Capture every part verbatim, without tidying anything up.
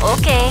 Okay.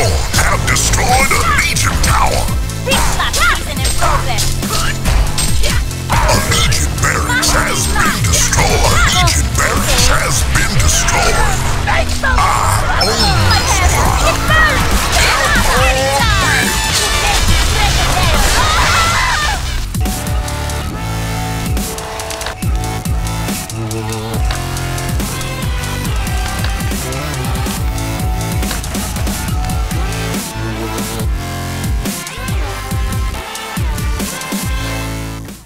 People have destroyed a Legion Tower! This lap is in improvement!